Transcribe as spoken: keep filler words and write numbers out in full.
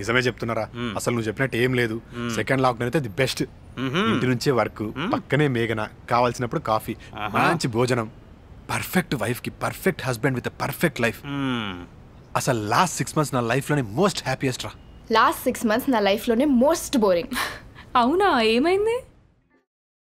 నిజమే చెప్తున్నారా అసలు నువ్వు చెప్పినట్టు ఏం లేదు. సెకండ్ లాక్ డౌన్ అయితే ది బెస్ట్. ఇంటి నుంచే వర్క్, పక్కనే మేఘన, కావాల్సినప్పుడు కాఫీ, మంచి భోజనం, పర్ఫెక్ట్ వైఫ్ కి perfect husband with perfect life. అసలు లాస్ట్ సిక్స్ మంత్స్ నా లైఫ్ లోనే మోస్ట్ హ్యాపీయెస్ట్ రా. లాస్ట్ సిక్స్ మంత్స్ నా లైఫ్ లోనే మోస్ట్ బోరింగ్. అవునా, ఏమైంది?